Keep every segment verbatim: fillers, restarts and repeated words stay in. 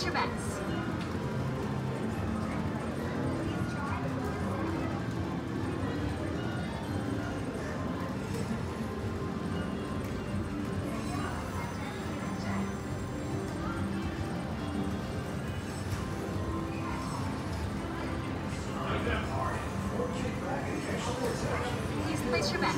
place your bets. Please place your bets.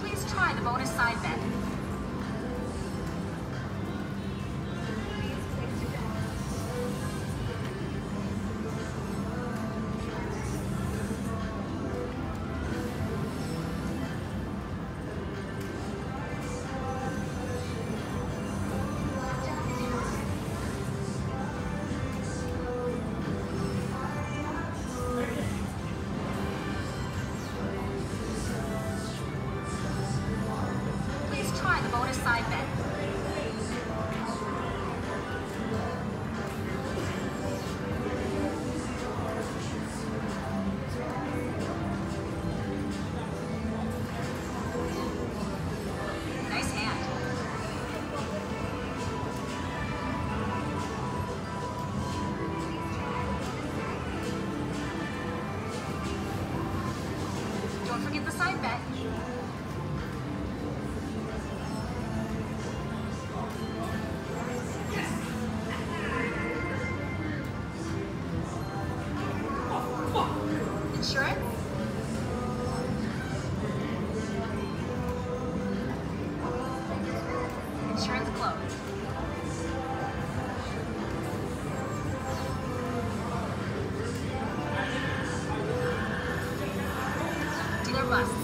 Please try the bonus side bet. Bonus side bet. Nice hand. Don't forget the side bet. Insurance? Insurance closed. Dealer bust.